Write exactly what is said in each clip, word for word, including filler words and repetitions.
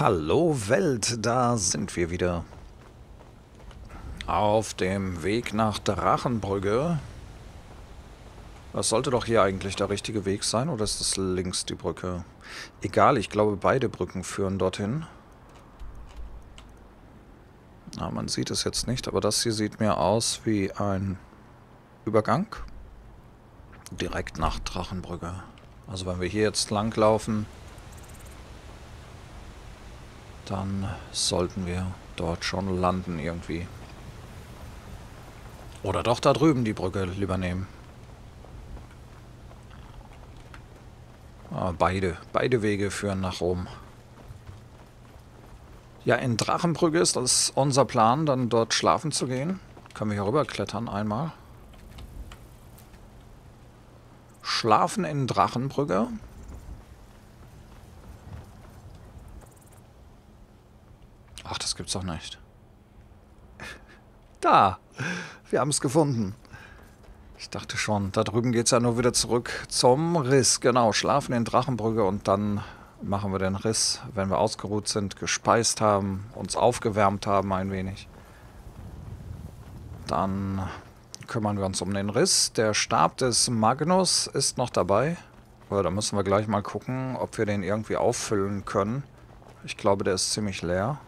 Hallo Welt, da sind wir wieder. Auf dem Weg nach Drachenbrücke. Das sollte doch hier eigentlich der richtige Weg sein, oder ist das links die Brücke? Egal, ich glaube beide Brücken führen dorthin. Na, man sieht es jetzt nicht, aber das hier sieht mir aus wie ein Übergang. Direkt nach Drachenbrücke. Also wenn wir hier jetzt langlaufen, dann sollten wir dort schon landen irgendwie. Oder doch da drüben die Brücke lieber nehmen. Ah, beide. Beide Wege führen nach Rom. Ja, in Drachenbrücke ist das unser Plan, dann dort schlafen zu gehen. Können wir hier rüber klettern einmal. Schlafen in Drachenbrücke. Ach, das gibt's doch nicht. Da! Wir haben es gefunden. Ich dachte schon, da drüben geht es ja nur wieder zurück zum Riss. Genau, schlafen in Drachenbrücke und dann machen wir den Riss, wenn wir ausgeruht sind, gespeist haben, uns aufgewärmt haben ein wenig. Dann kümmern wir uns um den Riss. Der Stab des Magnus ist noch dabei. Ja, da müssen wir gleich mal gucken, ob wir den irgendwie auffüllen können. Ich glaube, der ist ziemlich leer.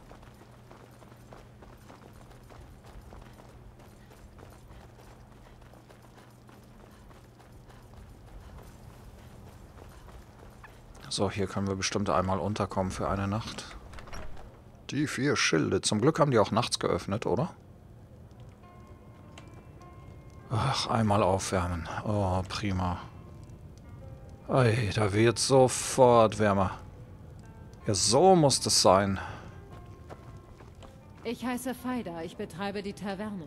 So, hier können wir bestimmt einmal unterkommen für eine Nacht. Die vier Schilde. Zum Glück haben die auch nachts geöffnet, oder? Ach, einmal aufwärmen. Oh, prima. Ey, da wird sofort wärmer. Ja, so muss das sein. Ich heiße Feider. Ich betreibe die Taverne.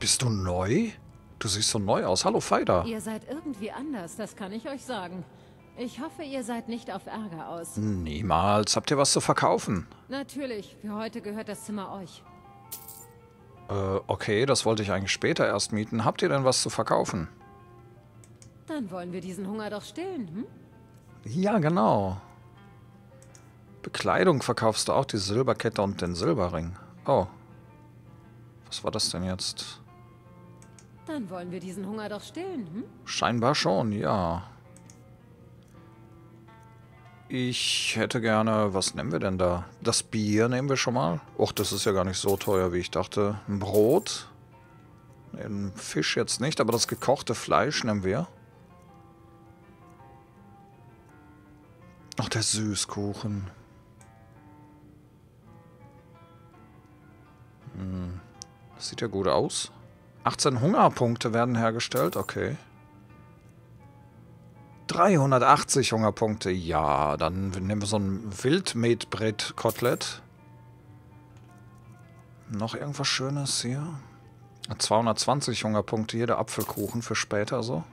Bist du neu? Du siehst so neu aus. Hallo, Feider. Ihr seid irgendwie anders, das kann ich euch sagen. Ich hoffe, ihr seid nicht auf Ärger aus. Niemals. Habt ihr was zu verkaufen? Natürlich. Für heute gehört das Zimmer euch. Äh, okay, das wollte ich eigentlich später erst mieten. Habt ihr denn was zu verkaufen? Dann wollen wir diesen Hunger doch stillen, hm? Ja, genau. Bekleidung verkaufst du auch, die Silberkette und den Silberring. Oh. Was war das denn jetzt? Dann wollen wir diesen Hunger doch stillen, hm? Scheinbar schon, ja. Ich hätte gerne, was nehmen wir denn da? Das Bier nehmen wir schon mal. Och, das ist ja gar nicht so teuer, wie ich dachte. Ein Brot. Den Fisch jetzt nicht, aber das gekochte Fleisch nehmen wir. Ach, der Süßkuchen. Hm. Das sieht ja gut aus. achtzehn Hungerpunkte werden hergestellt, okay. dreihundertachtzig Hungerpunkte. Ja, dann nehmen wir so ein Wildmetbrett-Kotelett. Noch irgendwas Schönes hier. zweihundertzwanzig Hungerpunkte hier, der Apfelkuchen für später so.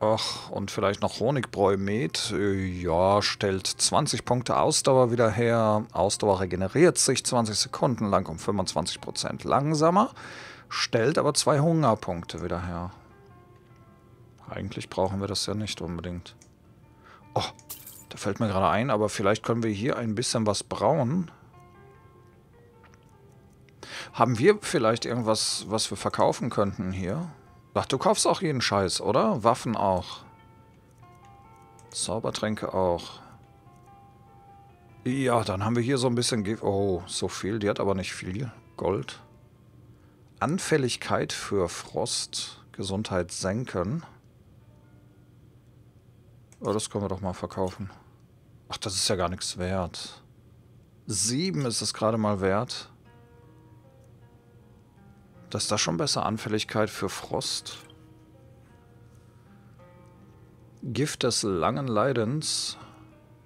Ach, und vielleicht noch Honigbräumet. Ja, stellt zwanzig Punkte Ausdauer wieder her. Ausdauer regeneriert sich zwanzig Sekunden lang um fünfundzwanzig Prozent langsamer. Stellt aber zwei Hungerpunkte wieder her. Eigentlich brauchen wir das ja nicht unbedingt. Oh, da fällt mir gerade ein, aber vielleicht können wir hier ein bisschen was brauen. Haben wir vielleicht irgendwas, was wir verkaufen könnten hier? Ach, du kaufst auch jeden Scheiß, oder? Waffen auch. Zaubertränke auch. Ja, dann haben wir hier so ein bisschen... Ge- oh, so viel. Die hat aber nicht viel Gold. Anfälligkeit für Frost. Gesundheit senken. Oh, das können wir doch mal verkaufen. Ach, das ist ja gar nichts wert. Sieben ist es gerade mal wert. Das ist da schon besser. Anfälligkeit für Frost. Gift des langen Leidens.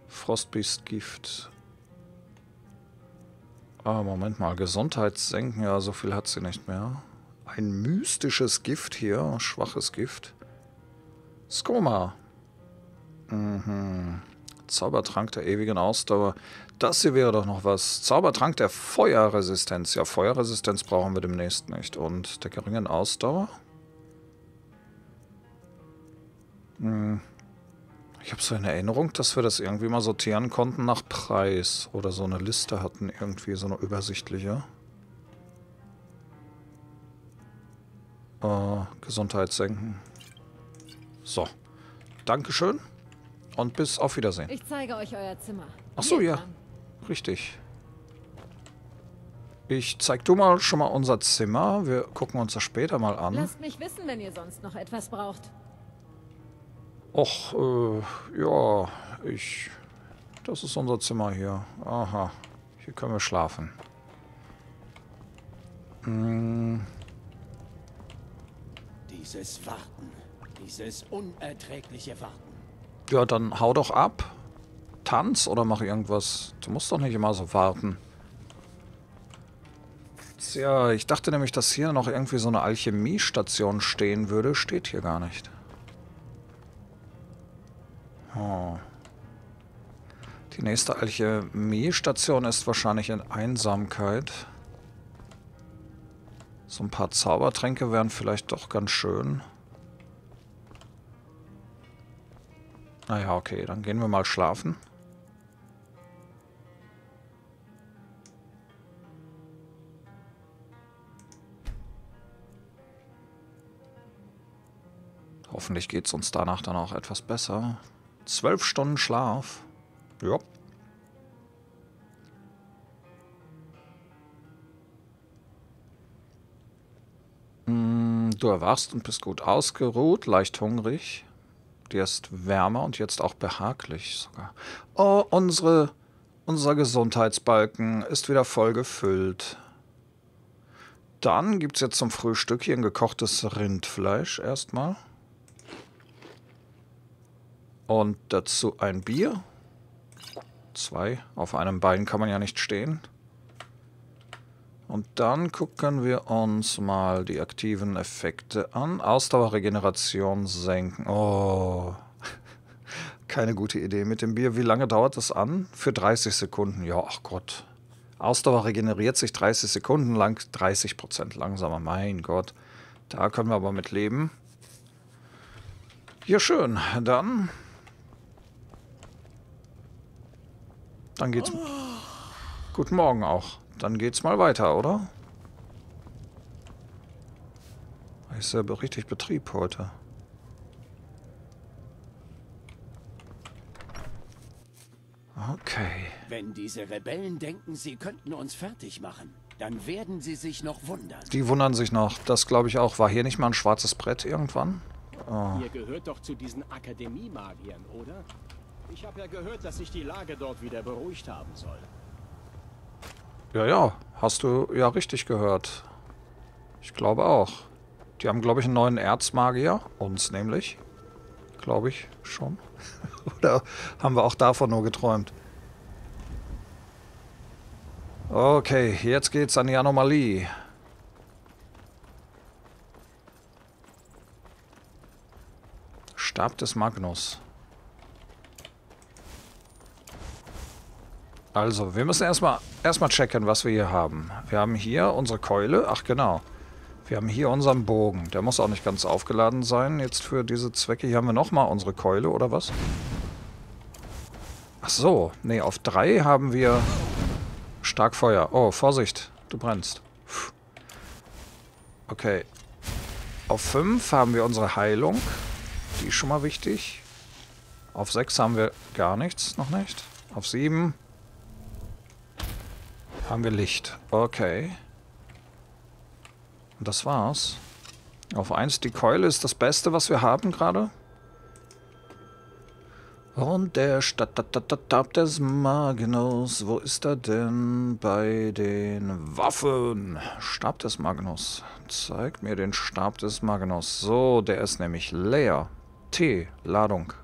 Frostbiestgift. Ah, Moment mal. Gesundheitssenken. Ja, so viel hat sie nicht mehr. Ein mystisches Gift hier. Schwaches Gift. Skoma. Mhm. Zaubertrank der ewigen Ausdauer. Das hier wäre doch noch was. Zaubertrank der Feuerresistenz. Ja, Feuerresistenz brauchen wir demnächst nicht. Und der geringen Ausdauer? Mhm. Ich habe so eine Erinnerung, dass wir das irgendwie mal sortieren konnten nach Preis. Oder so eine Liste hatten, irgendwie so eine übersichtliche. Äh, Gesundheit senken. So. Dankeschön. Und bis auf Wiedersehen. Ich zeige euch euer Zimmer. Ach so, ja. Richtig. Ich zeig du mal schon mal unser Zimmer. Wir gucken uns das später mal an. Lasst mich wissen, wenn ihr sonst noch etwas braucht. Och, äh, ja, ich... Das ist unser Zimmer hier. Aha, hier können wir schlafen. Hm. Dieses Warten, dieses unerträgliche Warten. Ja, dann hau doch ab. Tanz oder mach irgendwas. Du musst doch nicht immer so warten. Tja, ich dachte nämlich, dass hier noch irgendwie so eine Alchemiestation stehen würde. Steht hier gar nicht. Oh. Die nächste Alchemiestation ist wahrscheinlich in Einsamkeit. So ein paar Zaubertränke wären vielleicht doch ganz schön. Naja, okay, dann gehen wir mal schlafen. Hoffentlich geht es uns danach dann auch etwas besser. Zwölf Stunden Schlaf. Ja. Mm, du erwachst und bist gut ausgeruht, leicht hungrig. Dir ist wärmer und jetzt auch behaglich sogar. Oh, unsere, unser Gesundheitsbalken ist wieder voll gefüllt. Dann gibt es jetzt zum Frühstück hier ein gekochtes Rindfleisch erstmal. Und dazu ein Bier. Zwei. Auf einem Bein kann man ja nicht stehen. Und dann gucken wir uns mal die aktiven Effekte an. Ausdauerregeneration senken. Oh. Keine gute Idee mit dem Bier. Wie lange dauert das an? Für dreißig Sekunden. Ja, ach Gott. Ausdauer regeneriert sich dreißig Sekunden lang. dreißig Prozent langsamer. Mein Gott. Da können wir aber mit leben. Ja, schön. Dann... Dann geht's... Guten Morgen auch. Dann geht's mal weiter, oder? Ist ja richtig Betrieb heute. Okay. Wenn diese Rebellen denken, sie könnten uns fertig machen, dann werden sie sich noch wundern. Die wundern sich noch. Das glaube ich auch. War hier nicht mal ein schwarzes Brett irgendwann? Oh. Ihr gehört doch zu diesen Akademie-Magiern, oder? Ich habe ja gehört, dass sich die Lage dort wieder beruhigt haben soll. Ja, ja. Hast du ja richtig gehört. Ich glaube auch. Die haben, glaube ich, einen neuen Erzmagier. Uns nämlich. Glaube ich schon. Oder haben wir auch davon nur geträumt? Okay, jetzt geht's an die Anomalie. Stab des Magnus. Also, wir müssen erstmal erstmal checken, was wir hier haben. Wir haben hier unsere Keule. Ach, genau. Wir haben hier unseren Bogen. Der muss auch nicht ganz aufgeladen sein. Jetzt für diese Zwecke. Hier haben wir nochmal unsere Keule, oder was? Ach so. Nee, auf drei haben wir Starkfeuer. Oh, Vorsicht. Du brennst. Puh. Okay. Auf fünf haben wir unsere Heilung. Die ist schon mal wichtig. Auf sechs haben wir gar nichts. Noch nicht. Auf sieben... haben wir Licht. Okay. Und das war's. Auf eins, die Keule ist das Beste, was wir haben gerade. Und der Stab des Magnus. Wo ist er denn? Bei den Waffen. Stab des Magnus. Zeig mir den Stab des Magnus. So, der ist nämlich leer. T. Ladung.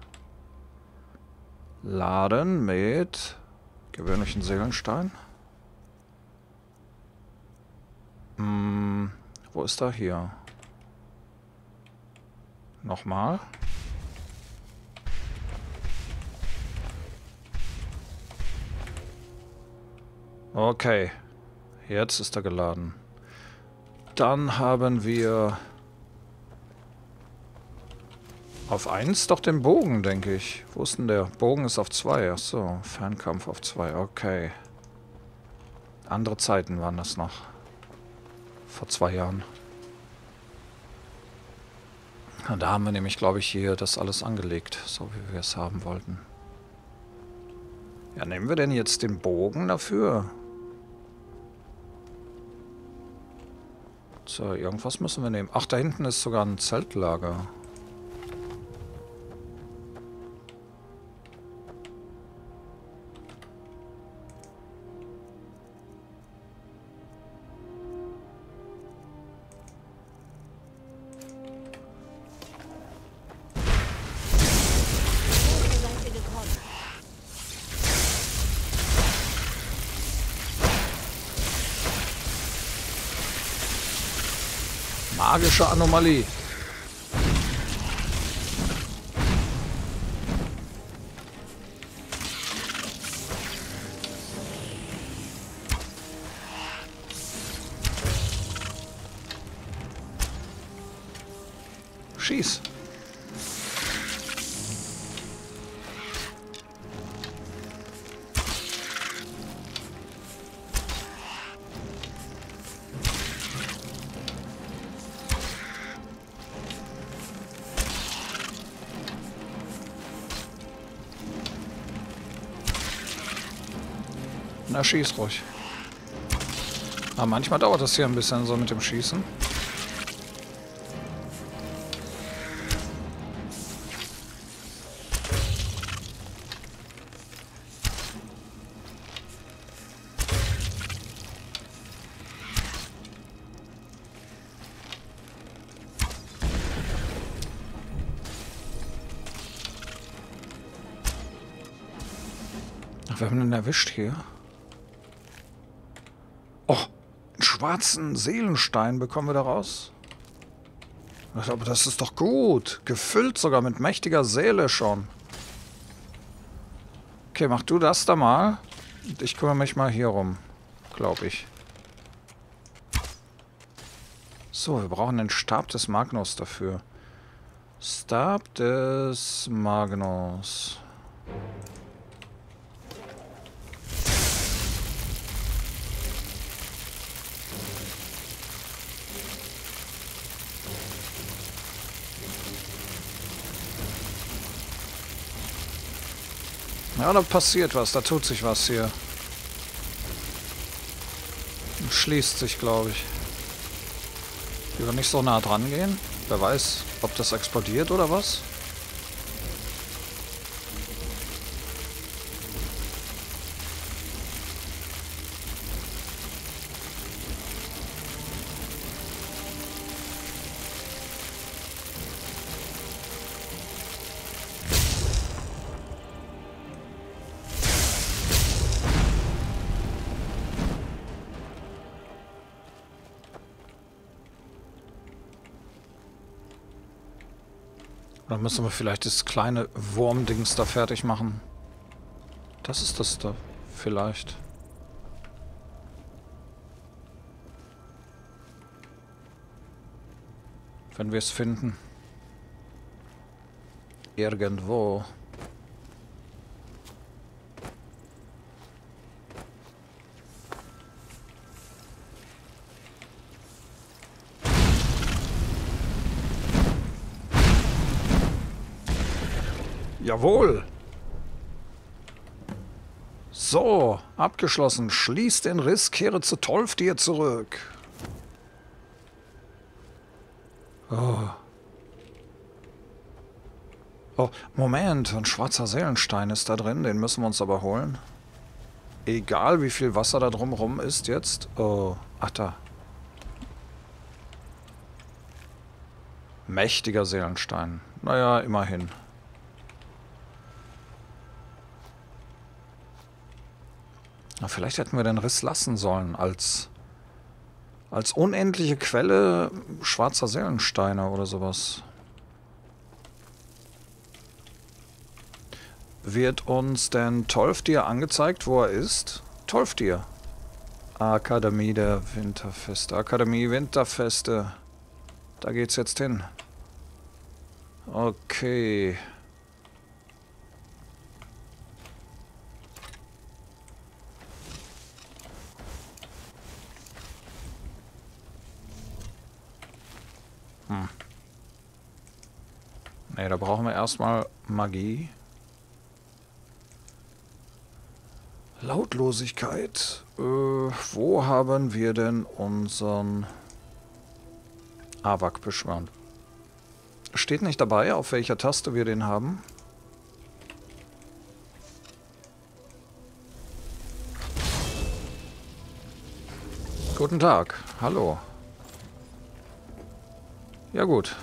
Laden mit gewöhnlichen Seelenstein. Hm, wo ist er hier? Nochmal. Okay. Jetzt ist er geladen. Dann haben wir Auf eins doch den Bogen, denke ich. Wo ist denn der? Bogen ist auf zwei. Achso, Fernkampf auf zwei. Okay. Andere Zeiten waren das noch. Vor zwei Jahren. Na, da haben wir nämlich, glaube ich, hier das alles angelegt. So wie wir es haben wollten. Ja, nehmen wir denn jetzt den Bogen dafür? So, irgendwas müssen wir nehmen. Ach, da hinten ist sogar ein Zeltlager. Magische Anomalie. Schieß. Na, schieß ruhig. Aber manchmal dauert das hier ein bisschen so mit dem Schießen. Ach, wir haben den erwischt hier. Schwarzen Seelenstein bekommen wir daraus. Aber das ist doch gut. Gefüllt sogar mit mächtiger Seele schon. Okay, mach du das da mal. Und ich kümmere mich mal hier rum. Glaube ich. So, wir brauchen den Stab des Magnus dafür. Stab des Magnus. Ja, da passiert was, da tut sich was hier. Und schließt sich, glaube ich. Wir können nicht so nah dran gehen. Wer weiß, ob das explodiert oder was. Dann müssen wir vielleicht das kleine Wurmdings da fertig machen. Das ist das da vielleicht. Wenn wir es finden. Irgendwo. Jawohl! So, abgeschlossen. Schließ den Riss, kehre zu Tolfdir zurück. Oh. Oh, Moment, ein schwarzer Seelenstein ist da drin, den müssen wir uns aber holen. Egal, wie viel Wasser da drumrum ist jetzt. Oh, ach da. Mächtiger Seelenstein. Naja, immerhin. Na, vielleicht hätten wir den Riss lassen sollen als, als unendliche Quelle schwarzer Seelensteine oder sowas. Wird uns denn Tolfdir angezeigt, wo er ist? Tolfdir. Akademie der Winterfeste. Akademie Winterfeste. Da geht's jetzt hin. Okay. Hm. Ne, da brauchen wir erstmal Magie. Lautlosigkeit. Äh, wo haben wir denn unseren AWAC beschwören? Steht nicht dabei, auf welcher Taste wir den haben. Guten Tag. Hallo. Ja gut.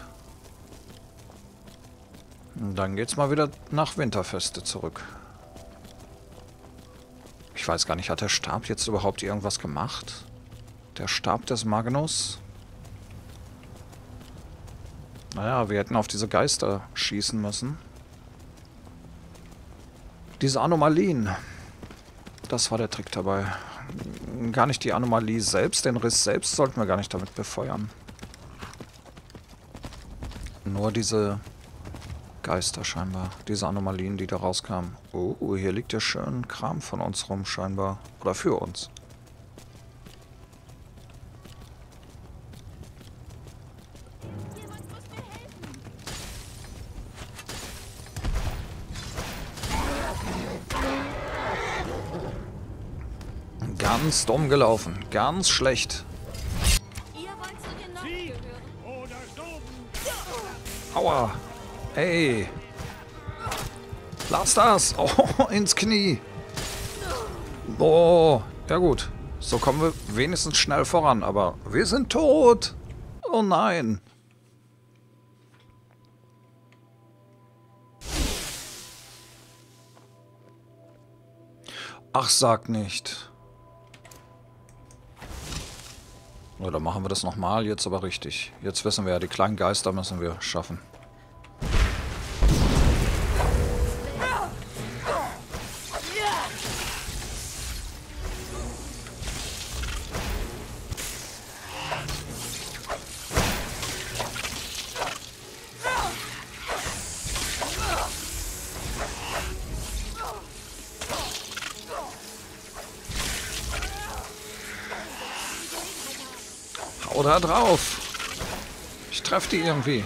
Dann geht's mal wieder nach Winterfeste zurück. Ich weiß gar nicht, hat der Stab jetzt überhaupt irgendwas gemacht? Der Stab des Magnus? Naja, wir hätten auf diese Geister schießen müssen. Diese Anomalien. Das war der Trick dabei. Gar nicht die Anomalie selbst, den Riss selbst sollten wir gar nicht damit befeuern. Nur diese Geister scheinbar. Diese Anomalien, die da rauskamen. Oh, hier liegt ja schön Kram von uns rum scheinbar. Oder für uns. Ganz dumm gelaufen. Ganz schlecht. Aua. Ey. Lass das. Oh, ins Knie. Boah. Ja gut. So kommen wir wenigstens schnell voran. Aber wir sind tot. Oh nein. Ach, sag nicht. So, dann machen wir das nochmal, jetzt aber richtig. Jetzt wissen wir ja, die kleinen Geister müssen wir schaffen. Da drauf. Ich treffe die irgendwie.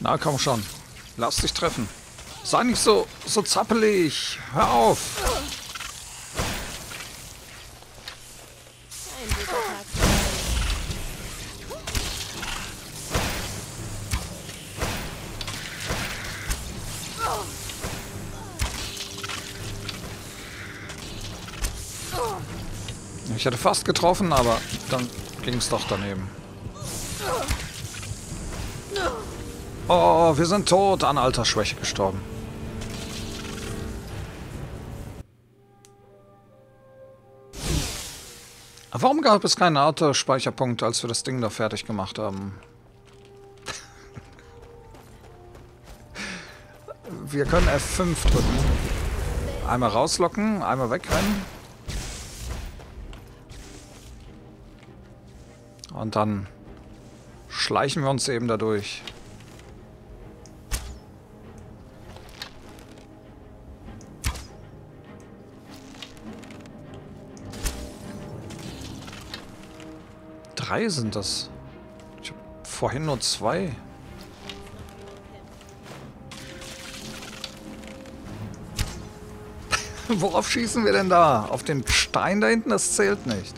Na komm schon. Lass dich treffen. Sei nicht so, so zappelig. Hör auf. Ich hätte fast getroffen, aber dann ging es doch daneben. Oh, wir sind tot, an Altersschwäche gestorben. Warum gab es keinen Altersspeicherpunkt, als wir das Ding da fertig gemacht haben? Wir können F fünf drücken. Einmal rauslocken, einmal wegrennen. Und dann schleichen wir uns eben dadurch. Drei sind das. Ich habe vorhin nur zwei. Worauf schießen wir denn da? Auf den Stein da hinten? Das zählt nicht.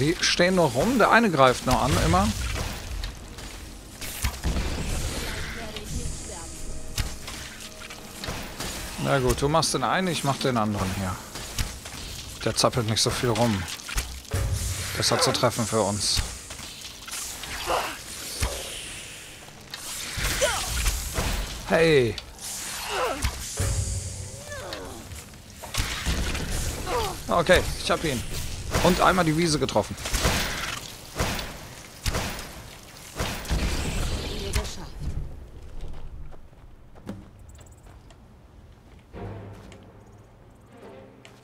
Die stehen noch rum. Der eine greift noch an, immer. Na gut, du machst den einen, ich mach den anderen hier. Der zappelt nicht so viel rum. Das hat zu treffen für uns. Hey! Okay, ich hab ihn. Und einmal die Wiese getroffen.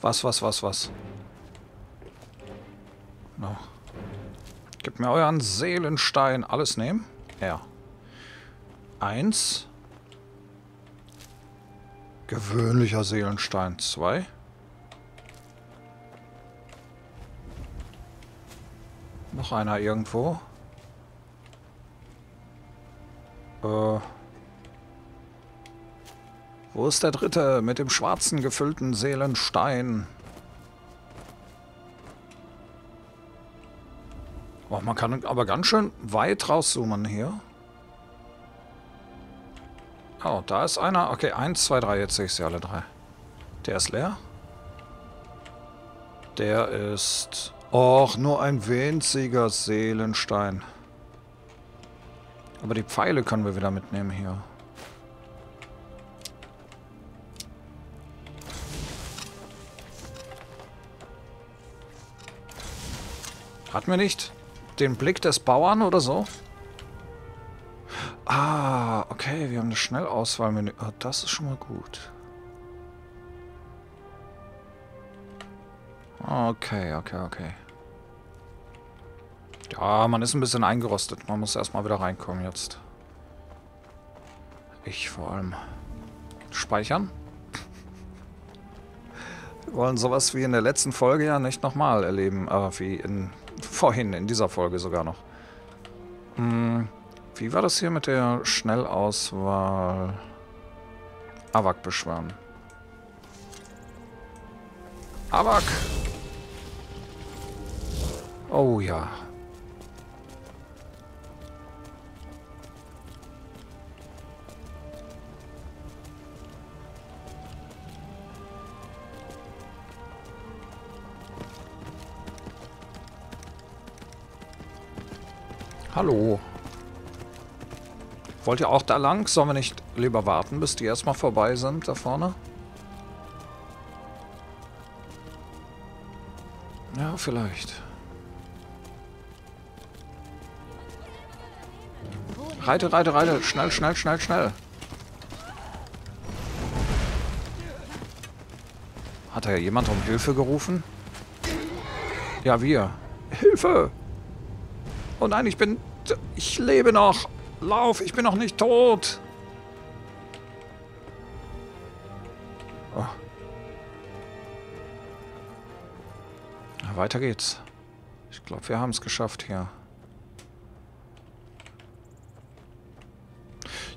Was, was, was, was? No. Gebt mir euren Seelenstein. Alles nehmen? Ja. Eins. Gewöhnlicher Seelenstein. Zwei. Noch einer irgendwo. Äh. Wo ist der dritte mit dem schwarzen gefüllten Seelenstein? Oh, man kann aber ganz schön weit rauszoomen hier. Oh, da ist einer. Okay, eins, zwei, drei. Jetzt sehe ich sie alle drei. Der ist leer. Der ist... Och, nur ein winziger Seelenstein. Aber die Pfeile können wir wieder mitnehmen hier. Hat mir nicht den Blick des Bauern oder so? Ah, okay, wir haben eine Schnellauswahlmenü. Oh, das ist schon mal gut. Okay, okay, okay. Ja, man ist ein bisschen eingerostet. Man muss erstmal wieder reinkommen jetzt. Ich vor allem. Speichern. Wir wollen sowas wie in der letzten Folge ja nicht nochmal erleben. Aber wie in vorhin, in dieser Folge sogar noch. Hm, wie war das hier mit der Schnellauswahl? AWAC beschwören. AWAC! Oh ja. Hallo. Wollt ihr auch da lang? Sollen wir nicht lieber warten, bis die erstmal vorbei sind da vorne? Ja, vielleicht. Reite, reite, reite. Schnell, schnell, schnell, schnell. Hat da jemand um Hilfe gerufen? Ja, wir. Hilfe! Oh nein, ich bin... Ich lebe noch. Lauf, ich bin noch nicht tot. Oh. Na, weiter geht's. Ich glaube, wir haben es geschafft hier.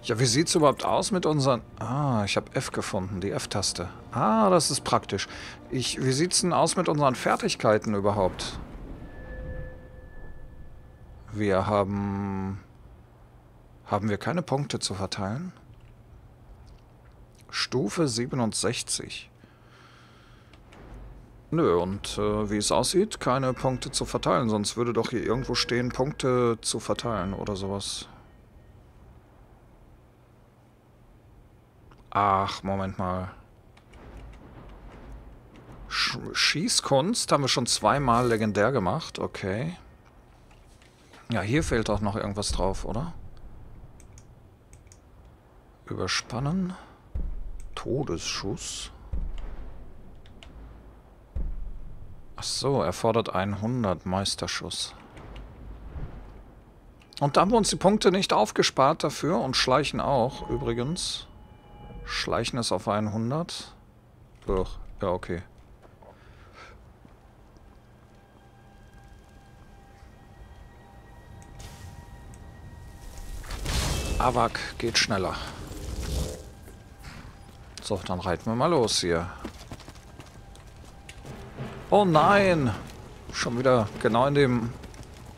Ja, wie sieht's überhaupt aus mit unseren... Ah, ich habe F gefunden, die F-Taste. Ah, das ist praktisch. Ich, wie sieht's denn aus mit unseren Fertigkeiten überhaupt? Wir haben... Haben wir keine Punkte zu verteilen? Stufe siebenundsechzig. Nö, und äh, wie es aussieht, keine Punkte zu verteilen. Sonst würde doch hier irgendwo stehen, Punkte zu verteilen oder sowas. Ach, Moment mal. Sch- Schießkunst haben wir schon zweimal legendär gemacht. Okay. Ja, hier fehlt auch noch irgendwas drauf, oder? Überspannen. Todesschuss. Ach so, erfordert hundert Meisterschuss. Und da haben wir uns die Punkte nicht aufgespart dafür und schleichen auch, übrigens. Schleichen ist auf hundert. Ach, ja, okay. AWAC geht schneller. So, dann reiten wir mal los hier. Oh nein! Schon wieder genau in dem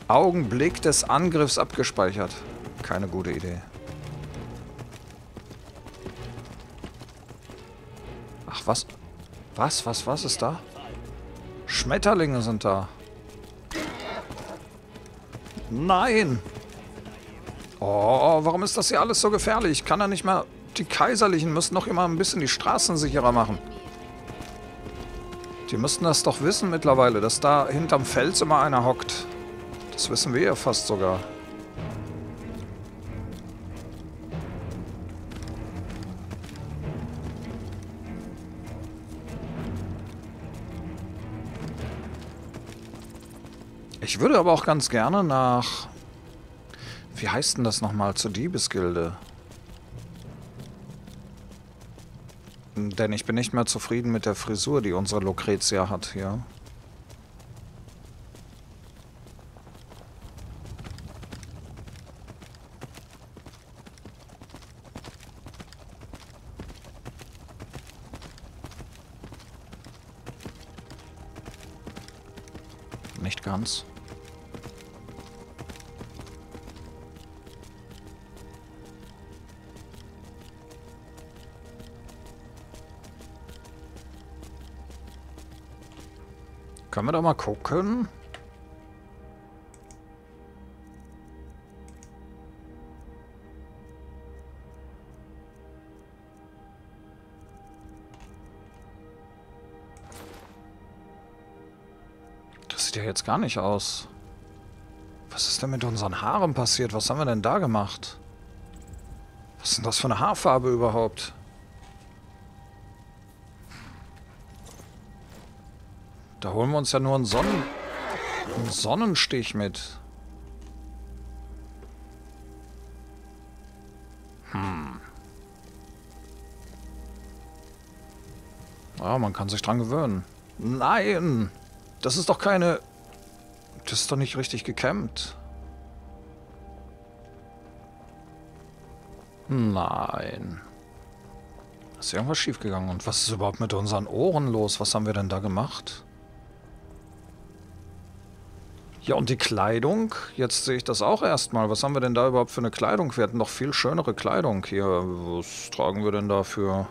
Augenblick des Angriffs abgespeichert. Keine gute Idee. Ach, was? Was, was, was ist da? Schmetterlinge sind da. Nein! Oh, warum ist das hier alles so gefährlich? Ich kann da nicht mehr... Die Kaiserlichen müssen noch immer ein bisschen die Straßen sicherer machen. Die müssten das doch wissen mittlerweile, dass da hinterm Fels immer einer hockt. Das wissen wir ja fast sogar. Ich würde aber auch ganz gerne nach... Wie heißt denn das nochmal? Zur Diebesgilde? Denn ich bin nicht mehr zufrieden mit der Frisur, die unsere Lucretia hat hier. Nicht ganz. Können wir doch mal gucken? Das sieht ja jetzt gar nicht aus. Was ist denn mit unseren Haaren passiert? Was haben wir denn da gemacht? Was ist denn das für eine Haarfarbe überhaupt? Da holen wir uns ja nur einen, Sonnen einen Sonnenstich mit. Hm. Ja, man kann sich dran gewöhnen. Nein! Das ist doch keine... Das ist doch nicht richtig gekämmt. Nein. Ist irgendwas schiefgegangen. Und was ist überhaupt mit unseren Ohren los? Was haben wir denn da gemacht? Ja, und die Kleidung? Jetzt sehe ich das auch erstmal. Was haben wir denn da überhaupt für eine Kleidung? Wir hatten doch viel schönere Kleidung hier. Was tragen wir denn da für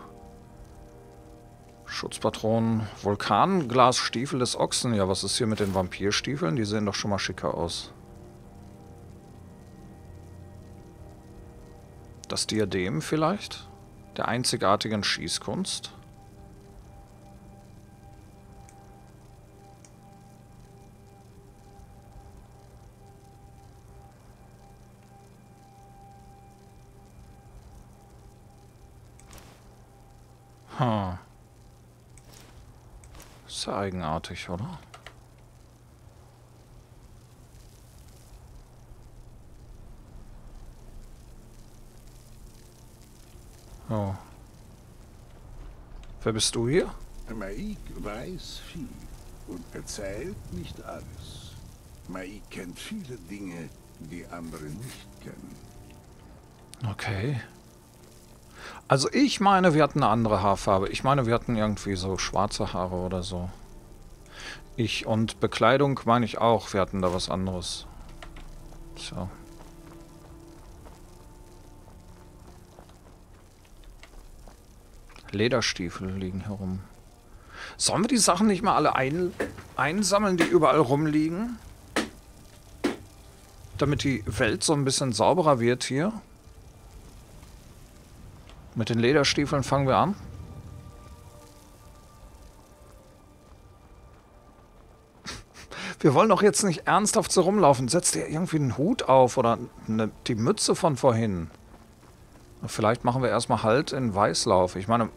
Schutzpatronen? Vulkanglasstiefel des Ochsen. Ja, was ist hier mit den Vampirstiefeln? Die sehen doch schon mal schicker aus. Das Diadem vielleicht? Der einzigartigen Schießkunst? Hm. Ist ja eigenartig, oder? Oh. Wer bist du hier? Maik weiß viel und erzählt nicht alles. Maik kennt viele Dinge, die andere nicht kennen. Okay. Also ich meine, wir hatten eine andere Haarfarbe. Ich meine, wir hatten irgendwie so schwarze Haare oder so. Ich und Bekleidung meine ich auch. Wir hatten da was anderes. So. Lederstiefel liegen herum. Sollen wir die Sachen nicht mal alle ein einsammeln, die überall rumliegen? Damit die Welt so ein bisschen sauberer wird hier. Mit den Lederstiefeln fangen wir an. Wir wollen doch jetzt nicht ernsthaft so rumlaufen. Setzt ihr irgendwie einen Hut auf oder eine, die Mütze von vorhin? Vielleicht machen wir erstmal Halt in Weißlauf. Ich meine...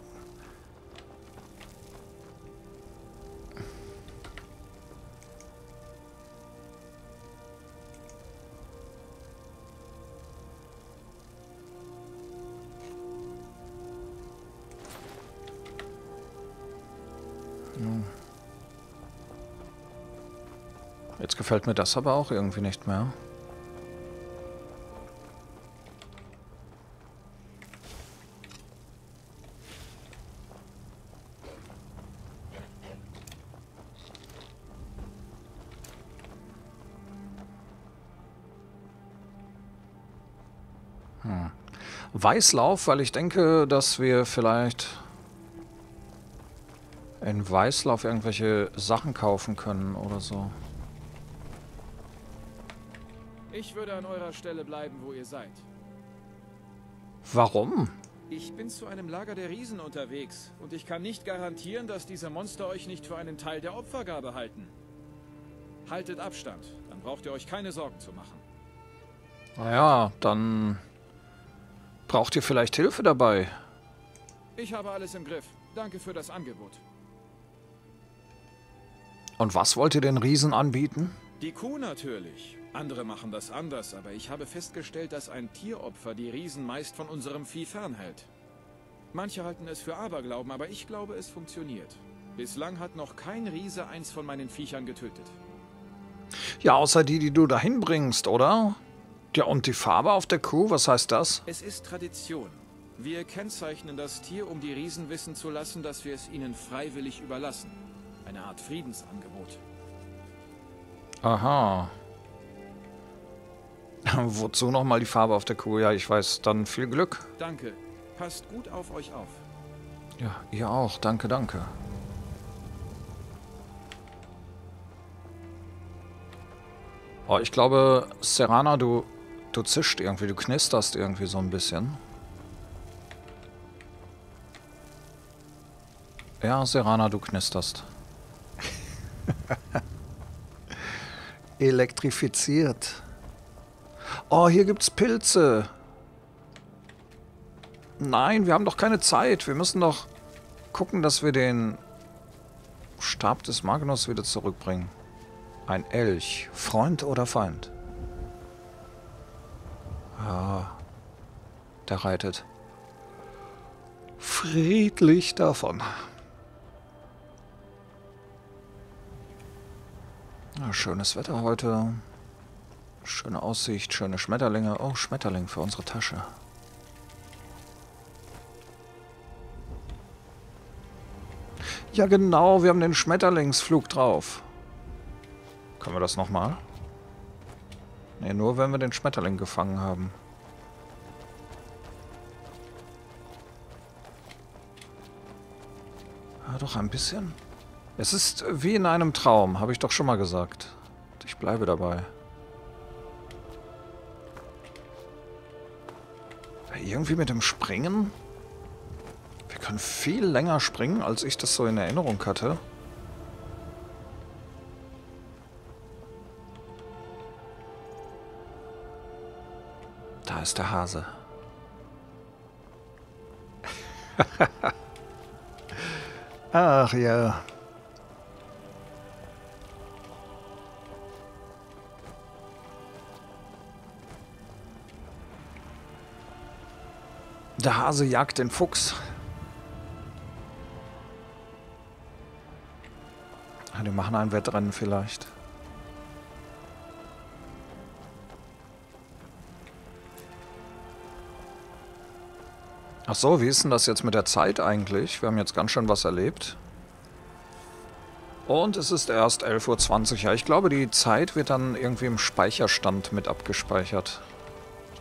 Jetzt gefällt mir das aber auch irgendwie nicht mehr. Weißlauf, weil ich denke, dass wir vielleicht in Weißlauf irgendwelche Sachen kaufen können oder so. Ich würde an eurer Stelle bleiben, wo ihr seid. Warum? Ich bin zu einem Lager der Riesen unterwegs und ich kann nicht garantieren, dass diese Monster euch nicht für einen Teil der Opfergabe halten. Haltet Abstand, dann braucht ihr euch keine Sorgen zu machen. Naja, dann braucht ihr vielleicht Hilfe dabei. Ich habe alles im Griff. Danke für das Angebot. Und was wollt ihr den Riesen anbieten? Die Kuh natürlich. Andere machen das anders, aber ich habe festgestellt, dass ein Tieropfer die Riesen meist von unserem Vieh fernhält. Manche halten es für Aberglauben, aber ich glaube, es funktioniert. Bislang hat noch kein Riese eins von meinen Viechern getötet. Ja, außer die, die du dahin bringst, oder? Ja, und die Farbe auf der Kuh, was heißt das? Es ist Tradition. Wir kennzeichnen das Tier, um die Riesen wissen zu lassen, dass wir es ihnen freiwillig überlassen. Eine Art Friedensangebot. Aha. Wozu nochmal die Farbe auf der Kuh? Ja, ich weiß. Dann viel Glück. Danke. Passt gut auf euch auf. Ja, ihr auch. Danke, danke. Oh, ich glaube, Serana, du, du zischt irgendwie. Du knisterst irgendwie so ein bisschen. Ja, Serana, du knisterst. Elektrifiziert. Oh, hier gibt's Pilze. Nein, wir haben doch keine Zeit. Wir müssen doch gucken, dass wir den Stab des Magnus wieder zurückbringen. Ein Elch. Freund oder Feind? Ah, der reitet friedlich davon. Ja, schönes Wetter heute. Schöne Aussicht, schöne Schmetterlinge. Oh, Schmetterling für unsere Tasche. Ja genau, wir haben den Schmetterlingsflug drauf. Können wir das nochmal? Ne, nur wenn wir den Schmetterling gefangen haben. Ja, doch ein bisschen. Es ist wie in einem Traum, habe ich doch schon mal gesagt. Ich bleibe dabei. Irgendwie mit dem Springen? Wir können viel länger springen, als ich das so in Erinnerung hatte. Da ist der Hase. Ach ja. Der Hase jagt den Fuchs. Ja, die machen ein Wettrennen vielleicht. Ach so, wie ist denn das jetzt mit der Zeit eigentlich? Wir haben jetzt ganz schön was erlebt. Und es ist erst elf Uhr zwanzig. Ja, ich glaube, die Zeit wird dann irgendwie im Speicherstand mit abgespeichert.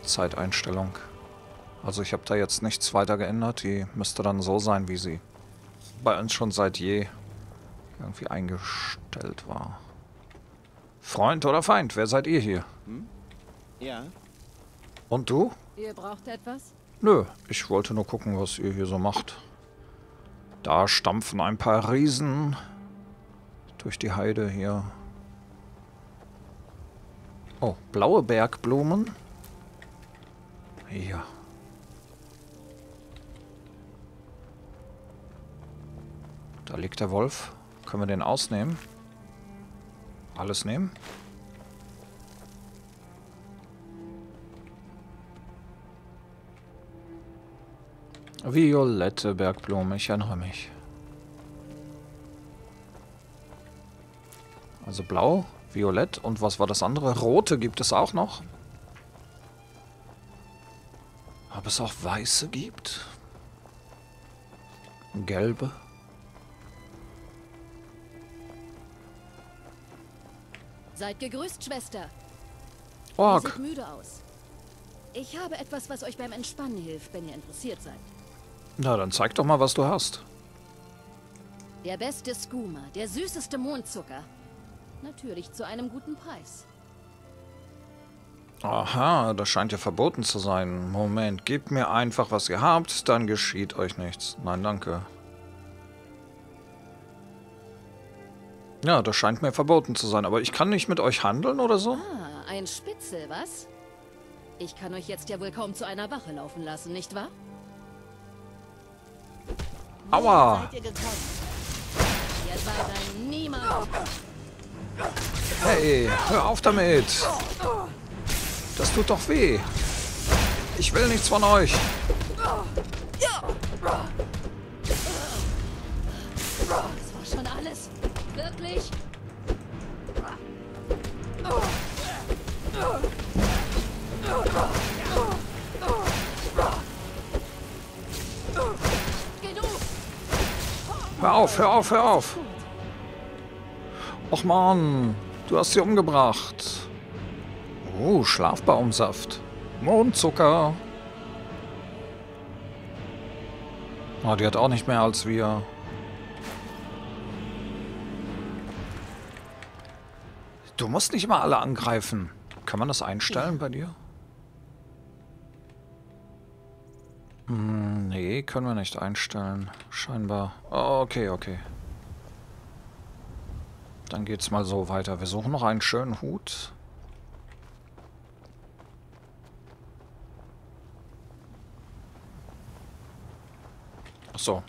Zeiteinstellung. Also ich habe da jetzt nichts weiter geändert. Die müsste dann so sein, wie sie bei uns schon seit je irgendwie eingestellt war. Freund oder Feind? Wer seid ihr hier? Hm? Ja. Und du? Ihr braucht etwas? Nö, ich wollte nur gucken, was ihr hier so macht. Da stampfen ein paar Riesen durch die Heide hier. Oh, blaue Bergblumen. Ja. Da liegt der Wolf. Können wir den ausnehmen? Alles nehmen? Violette Bergblume, ich erinnere mich. Also blau, violett und was war das andere? Rote gibt es auch noch. Ob es auch weiße gibt? Gelbe? Seid gegrüßt, Schwester. Ork. Sieht müde aus. Ich habe etwas, was euch beim Entspannen hilft, wenn ihr interessiert seid. Na, dann zeig doch mal, was du hast. Der beste Skoma, der süßeste Mondzucker. Natürlich zu einem guten Preis. Aha, das scheint ja verboten zu sein. Moment, gebt mir einfach, was ihr habt, dann geschieht euch nichts. Nein, danke. Ja, das scheint mir verboten zu sein, aber ich kann nicht mit euch handeln oder so? Ah, ein Spitzel, was? Ich kann euch jetzt ja wohl kaum zu einer Wache laufen lassen, nicht wahr? Aua! Ihr seid ein Niemand. Hey, hör auf damit! Das tut doch weh! Ich will nichts von euch! Das war schon alles? Wirklich? Hör auf, hör auf, hör auf! Och Mann, du hast sie umgebracht. Oh, Schlafbaumsaft. Mondzucker. Oh, die hat auch nicht mehr als wir. Du musst nicht immer alle angreifen. Kann man das einstellen bei dir? Hm, nee, können wir nicht einstellen. Scheinbar. Oh, okay, okay. Dann geht's mal so weiter. Wir suchen noch einen schönen Hut. Ach so.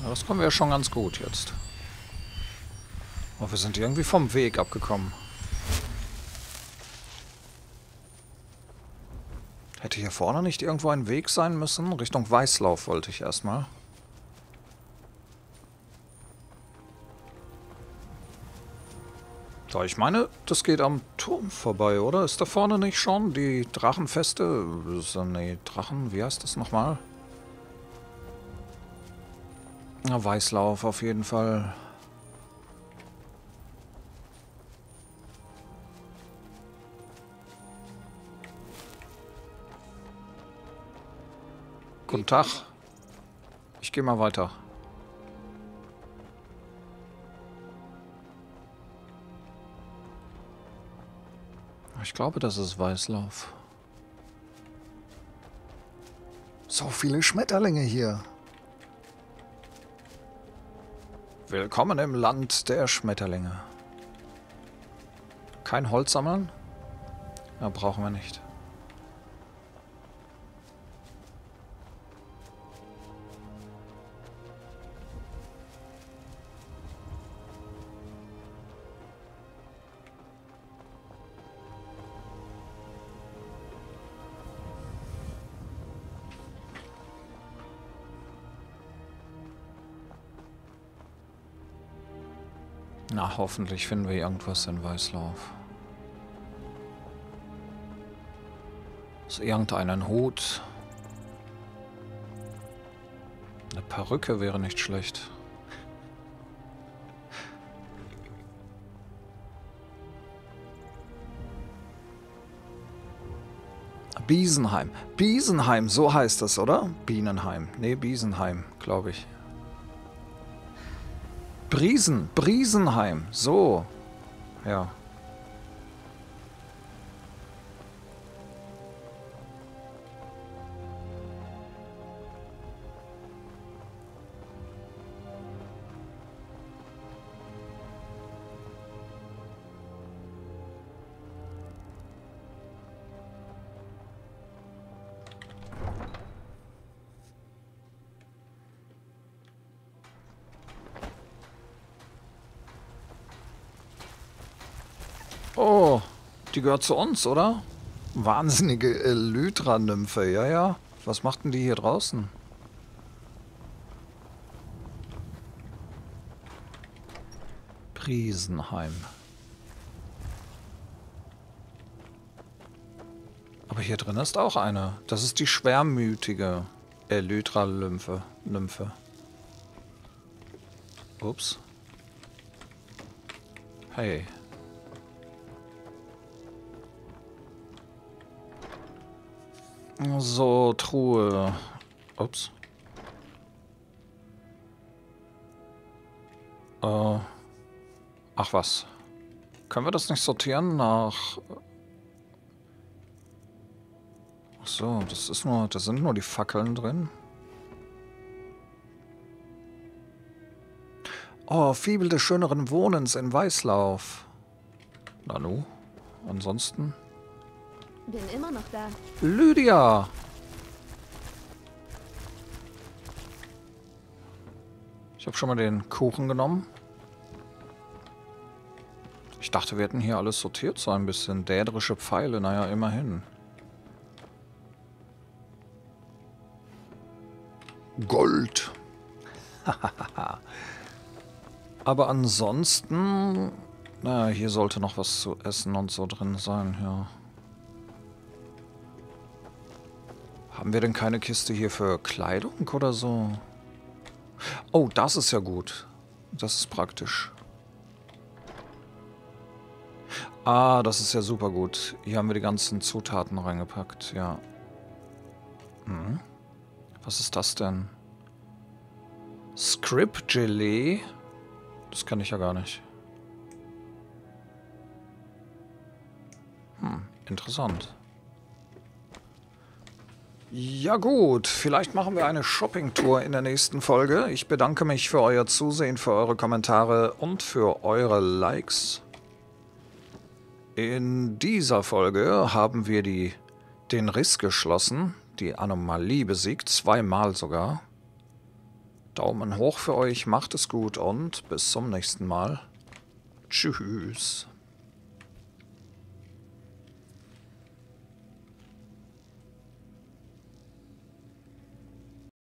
Ja, das kommen wir ja schon ganz gut jetzt. Oh, wir sind irgendwie vom Weg abgekommen. Hätte hier vorne nicht irgendwo ein Weg sein müssen? Richtung Weißlauf wollte ich erstmal. So, ich meine, das geht am Turm vorbei, oder? Ist da vorne nicht schon die Drachenfeste? Nee, Drachen, wie heißt das nochmal? Na, Weißlauf auf jeden Fall. Guten Tag. Ich gehe mal weiter. Ich glaube, das ist Weißlauf. So viele Schmetterlinge hier. Willkommen im Land der Schmetterlinge. Kein Holz sammeln? Ja, brauchen wir nicht. Na, hoffentlich finden wir irgendwas in Weißlauf. Ist irgendeinen Hut. Eine Perücke wäre nicht schlecht. Biesenheim. Biesenheim, so heißt das, oder? Bienenheim. Nee, Biesenheim, glaube ich. Briesen, Riesenheim, so. Ja. Oh, die gehört zu uns, oder? Wahnsinnige Elytra-Nymphe, ja, ja. Was machten die hier draußen? Riesenheim. Aber hier drin ist auch eine. Das ist die schwermütige Elytra-Nymphe. Nymphe. Ups. Hey. So, Truhe. Ups. Äh. Ach was. Können wir das nicht sortieren nach... Ach so, das ist nur... Da sind nur die Fackeln drin. Oh, Fibel des schöneren Wohnens in Weißlauf. Nanu. Ansonsten... Bin immer noch da. Lydia! Ich habe schon mal den Kuchen genommen. Ich dachte, wir hätten hier alles sortiert, so ein bisschen. Dädrische Pfeile, naja, immerhin. Gold. Aber ansonsten... Naja, hier sollte noch was zu essen und so drin sein, ja. Haben wir denn keine Kiste hier für Kleidung oder so? Oh, das ist ja gut. Das ist praktisch. Ah, das ist ja super gut. Hier haben wir die ganzen Zutaten reingepackt, ja. Hm. Was ist das denn? Scrib Jelly? Das kann ich ja gar nicht. Hm, interessant. Ja gut, vielleicht machen wir eine Shopping-Tour in der nächsten Folge. Ich bedanke mich für euer Zusehen, für eure Kommentare und für eure Likes. In dieser Folge haben wir die, den Riss geschlossen, die Anomalie besiegt, zweimal sogar. Daumen hoch für euch, macht es gut und bis zum nächsten Mal. Tschüss.